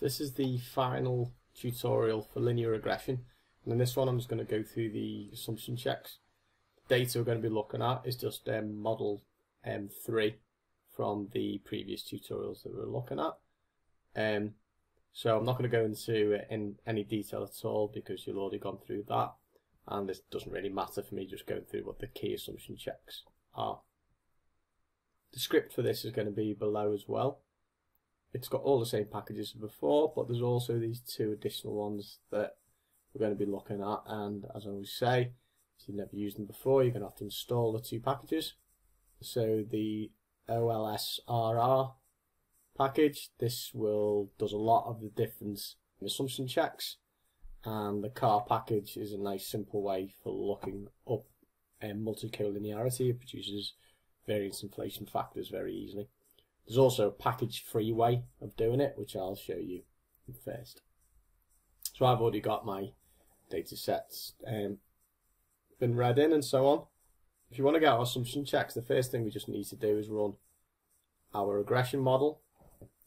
This is the final tutorial for linear regression, and in this one I'm just going to go through the assumption checks. The data we're going to be looking at is just model M3 from the previous tutorials that we were looking at. So I'm not going to go into in any detail at all because you've already gone through that, and this doesn't really matter for me just going through what the key assumption checks are. The script for this is going to be below as well. It's got all the same packages as before, but there's also these two additional ones that we're going to be looking at, and as I always say, if you've never used them before, you're going to have to install the two packages. So the OLSRR package, this does a lot of the different assumption checks, and the CAR package is a nice simple way for looking up multicollinearity. It produces variance inflation factors very easily. There's also a package-free way of doing it, which I'll show you first. So I've already got my data sets been read in and so on. If you want to get our assumption checks, the first thing we just need to do is run our regression model.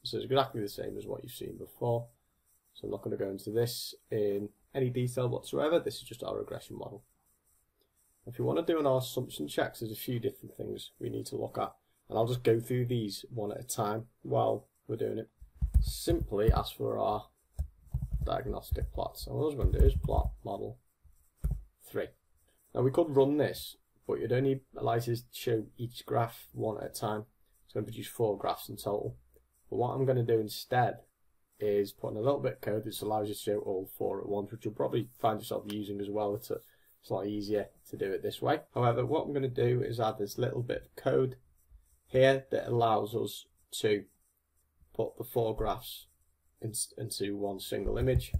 So it's exactly the same as what you've seen before. So I'm not going to go into this in any detail whatsoever. This is just our regression model. If you want to do an assumption checks, there's a few different things we need to look at, and I'll just go through these one at a time while we're doing it. Simply ask for our diagnostic plots. And what I'm going to do is plot model 3. Now we could run this, but you'd only allow to show each graph one at a time. It's going to produce 4 graphs in total. But what I'm going to do instead is put in a little bit of code that allows you to show all 4 at once, which you'll probably find yourself using as well. It's a lot easier to do it this way. However, what I'm going to do is add this little bit of code here that allows us to put the 4 graphs into one single image,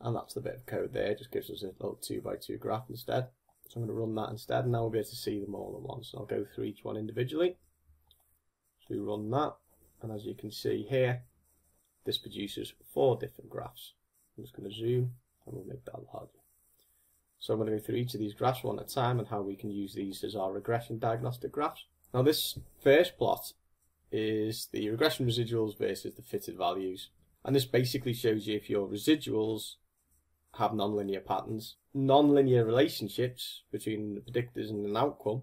and that's the bit of code there. It just gives us a little 2x2 graph instead. So I'm going to run that instead, and now we'll be able to see them all at once. I'll go through each one individually. So we run that, and as you can see here, this produces 4 different graphs. I'm just going to zoom, and we'll make that larger. So I'm going to go through each of these graphs one at a time and how we can use these as our regression diagnostic graphs. Now this first plot is the regression residuals versus the fitted values. And this basically shows you if your residuals have nonlinear patterns, nonlinear relationships between the predictors and an outcome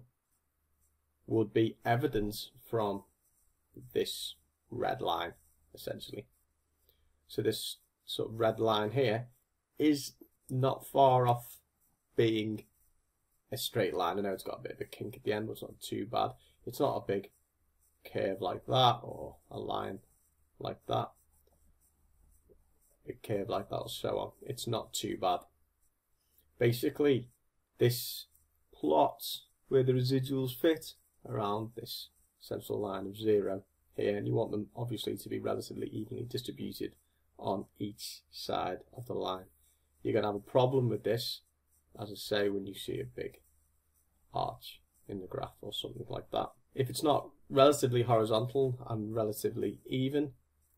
would be evidence from this red line, essentially. So this sort of red line here is not far off being a straight line. I know it's got a bit of a kink at the end, but it's not too bad. It's not a big curve like that, or a line like that, a curve like that, or so on. It's not too bad. Basically, this plots where the residuals fit around this central line of 0 here, and you want them obviously to be relatively evenly distributed on each side of the line. You're going to have a problem with this, as I say, when you see a big arch in the graph or something like that. If it's not relatively horizontal and relatively even,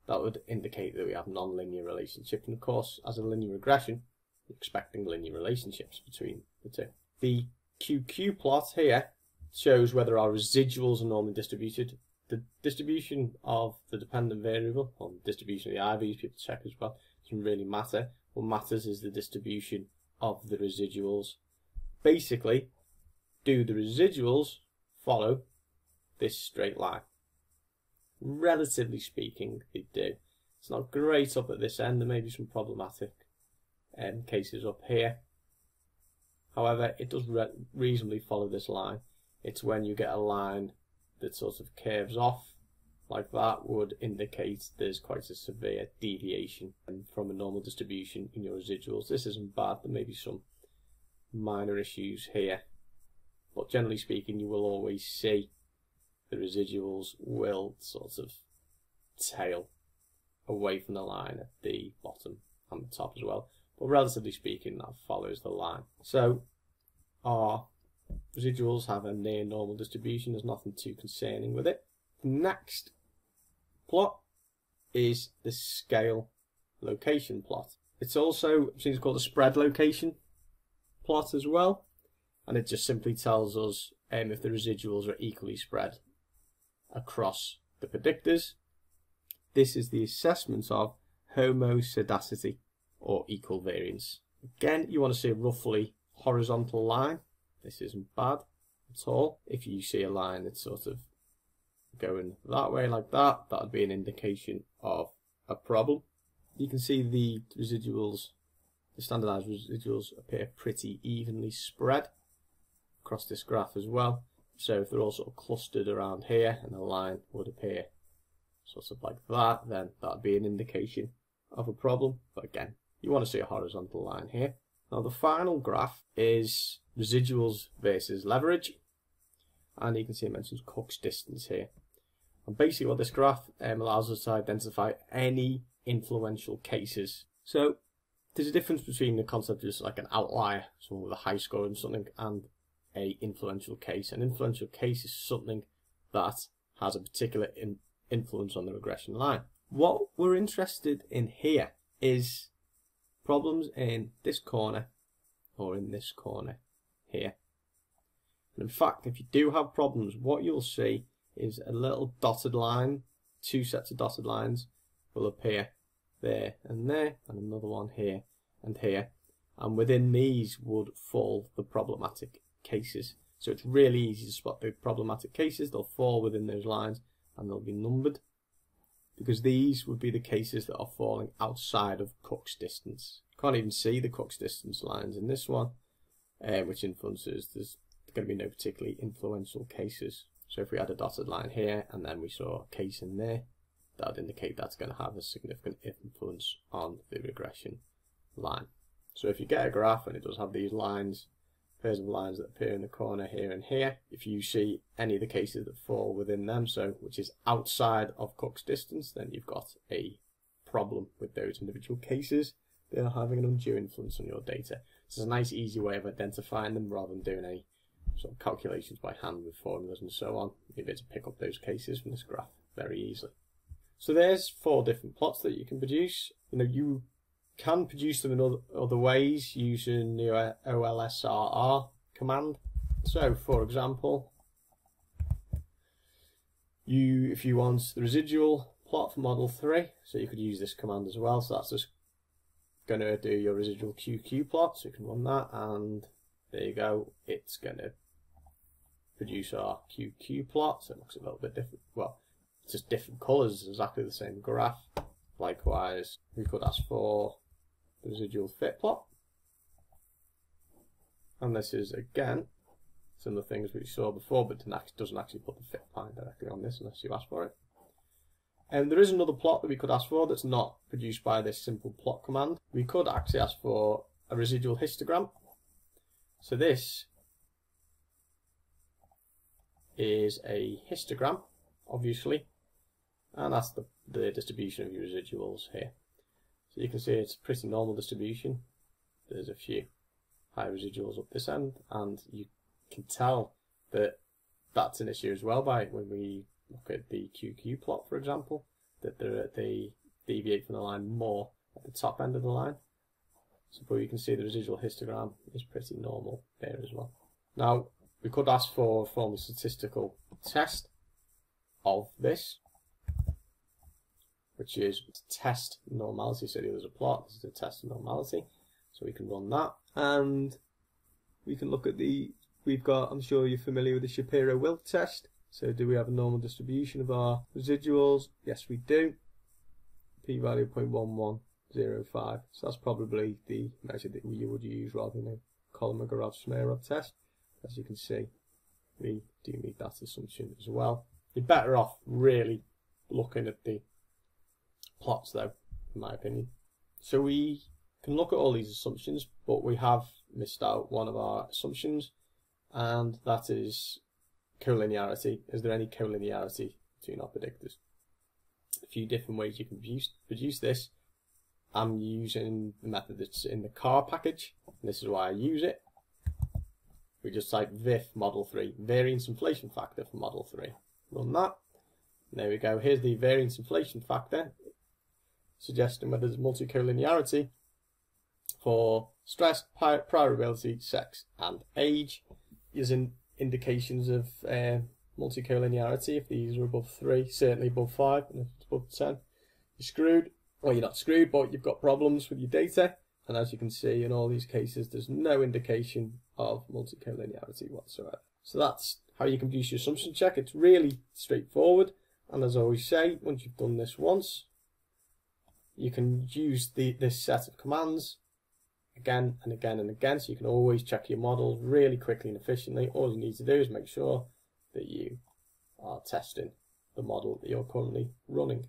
that would indicate that we have non-linear relationships. And of course, as a linear regression, you're expecting linear relationships between the two. The QQ plot here shows whether our residuals are normally distributed. The distribution of the dependent variable, or the distribution of the IVs, people check as well, doesn't really matter. What matters is the distribution of the residuals. Basically, do the residuals follow this straight line? Relatively speaking, they do. It's not great up at this end. There may be some problematic cases up here. However, it does reasonably follow this line. It's when you get a line that sort of curves off like that would indicate there's quite a severe deviation from a normal distribution in your residuals. This isn't bad. There may be some minor issues here, but generally speaking, you will always see the residuals will sort of tail away from the line at the bottom and the top as well. But relatively speaking, that follows the line. So our residuals have a near normal distribution. There's nothing too concerning with it. Next plot is the scale location plot. It's also seems called the spread location plot as well, and it just simply tells us if the residuals are equally spread across the predictors. This is the assessment of homoscedasticity, or equal variance. Again, you want to see a roughly horizontal line. This isn't bad at all. If you see a line that's sort of going that way like that, that would be an indication of a problem. You can see the residuals, the standardized residuals, appear pretty evenly spread across this graph as well. So if they're all sort of clustered around here and a line would appear sort of like that, then that would be an indication of a problem. But again, you want to see a horizontal line here. Now the final graph is residuals versus leverage, and you can see it mentions Cook's distance here. And basically what this graph allows us to identify any influential cases. So there's a difference between the concept of just like an outlier, someone with a high score and something, and a influential case. An influential case is something that has a particular influence on the regression line. What we're interested in here is problems in this corner or in this corner here. And in fact, if you do have problems, what you'll see is a little dotted line, two sets of dotted lines will appear there, and another one here and here, and within these would fall the problematic cases. So it's really easy to spot the problematic cases. They'll fall within those lines and they'll be numbered, because these would be the cases that are falling outside of Cook's distance. Can't even see the Cook's distance lines in this one, which influences, there's going to be no particularly influential cases. So if we had a dotted line here and then we saw a case in there, that would indicate that's going to have a significant influence on the regression line. So if you get a graph and it does have these lines, pairs of lines that appear in the corner here and here, if you see any of the cases that fall within them, so which is outside of Cook's distance, then you've got a problem with those individual cases. They are having an undue influence on your data. It's a nice easy way of identifying them rather than doing any sort of calculations by hand with formulas and so on. You'll be able to pick up those cases from this graph very easily. So there's 4 different plots that you can produce. You know, you can produce them in other ways using the OLSRR command. So for example, if you want the residual plot for model 3, so you could use this command as well. So that's just going to do your residual QQ plot, so you can run that, and there you go, it's going to produce our QQ plot. So it looks a little bit different, well, it's just different colours, exactly the same graph. Likewise, we could ask for the residual fit plot, and this is again some of the things we saw before, but doesn't actually put the fit line directly on this unless you ask for it. And there is another plot that we could ask for that's not produced by this simple plot command. We could actually ask for a residual histogram. So this is a histogram, obviously, and that's the distribution of your residuals here. So you can see it's a pretty normal distribution. There's a few high residuals up this end, and you can tell that that's an issue as well by when we look at the QQ plot, for example, that they deviate from the line more at the top end of the line. So, but you can see the residual histogram is pretty normal there as well. Now, we could ask for a formal statistical test of this, which is test normality. So there's a plot, this is a test of normality. So we can run that, and we can look at I'm sure you're familiar with the Shapiro-Wilk test. So do we have a normal distribution of our residuals? Yes, we do. P-value 0.1105. So that's probably the measure that you would use rather than a Kolmogorov-Smerov test. As you can see, we do meet that assumption as well. You're better off really looking at the plots though, in my opinion. So we can look at all these assumptions, but we have missed out one of our assumptions, and that is collinearity. Is there any collinearity between our predictors? A few different ways you can produce this. I'm using the method that's in the CAR package, and this is why I use it. We just type VIF model 3, variance inflation factor for model 3. Run that. There we go, here's the variance inflation factor, suggesting whether there's multicollinearity for stress, priorability, sex, and age, using indications of multicollinearity. If these are above 3, certainly above 5, and if it's above 10, you're screwed. well, you're not screwed, but you've got problems with your data. And as you can see, in all these cases, there's no indication of multicollinearity whatsoever. So that's how you can produce your assumption check. It's really straightforward. And as I always say, once you've done this once, you can use this set of commands again and again and again. So you can always check your models really quickly and efficiently. All you need to do is make sure that you are testing the model that you're currently running.